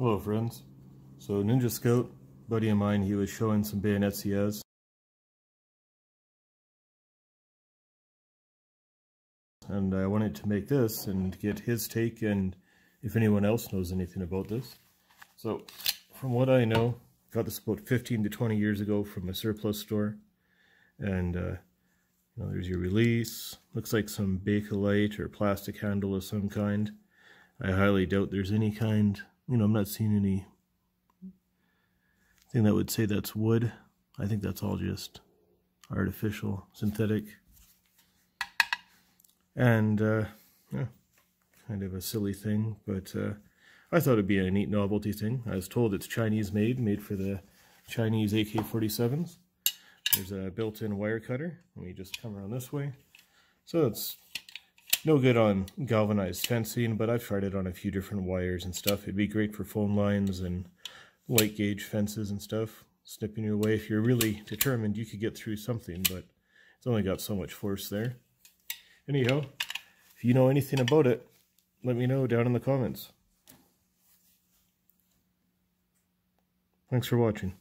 Hello friends. So Ninja Scout, buddy of mine, he was showing some bayonets he has. And I wanted to make this and get his take and if anyone else knows anything about this. So from what I know, got this about 15 to 20 years ago from a surplus store. And you know, there's your release. Looks like some Bakelite or plastic handle of some kind. I highly doubt there's any kind, you know, I'm not seeing any thing that would say that's wood. I think that's all just artificial, synthetic. And yeah, kind of a silly thing, but I thought it'd be a neat novelty thing. I was told it's Chinese made for the Chinese AK-47s. There's a built-in wire cutter. Let me just come around this way. So it's no good on galvanized fencing, but I've tried it on a few different wires and stuff. It'd be great for phone lines and light gauge fences and stuff. Snipping your way, if you're really determined, you could get through something, but it's only got so much force there. Anyhow, if you know anything about it, let me know down in the comments. Thanks for watching.